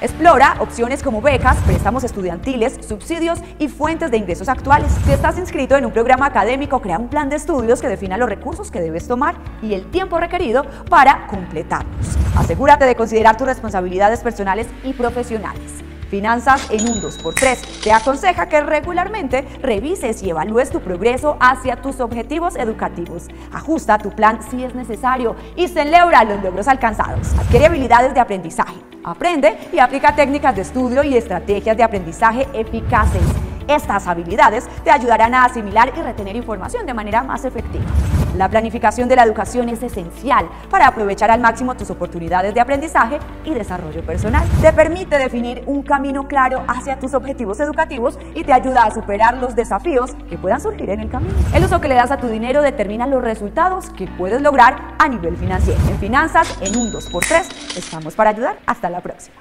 Explora opciones como becas, préstamos estudiantiles, subsidios y fuentes de ingresos actuales. Si estás inscrito en un programa académico, crea un plan de estudios que defina los recursos que debes tomar y el tiempo requerido para completarlos. Asegúrate de considerar tus responsabilidades personales y profesionales. Finanzas en un 2x3 te aconseja que regularmente revises y evalúes tu progreso hacia tus objetivos educativos. Ajusta tu plan si es necesario y celebra los logros alcanzados. Adquiere habilidades de aprendizaje. Aprende y aplica técnicas de estudio y estrategias de aprendizaje eficaces. Estas habilidades te ayudarán a asimilar y retener información de manera más efectiva. La planificación de la educación es esencial para aprovechar al máximo tus oportunidades de aprendizaje y desarrollo personal. Te permite definir un camino claro hacia tus objetivos educativos y te ayuda a superar los desafíos que puedan surgir en el camino. El uso que le das a tu dinero determina los resultados que puedes lograr a nivel financiero. En Finanzas en un 2x3 estamos para ayudar. Hasta la próxima.